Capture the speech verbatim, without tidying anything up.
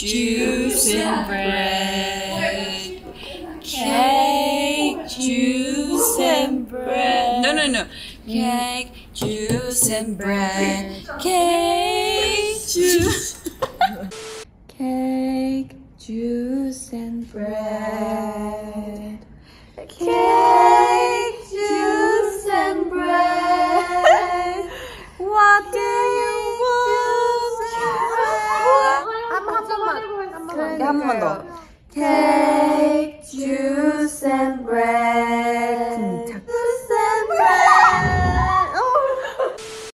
juice and bread. Cake, juice and bread. No, no, no. Cake, juice and bread. Cake, juice. Cake, juice and bread. Cake, juice and bread. What do you want? Cake, juice and bread.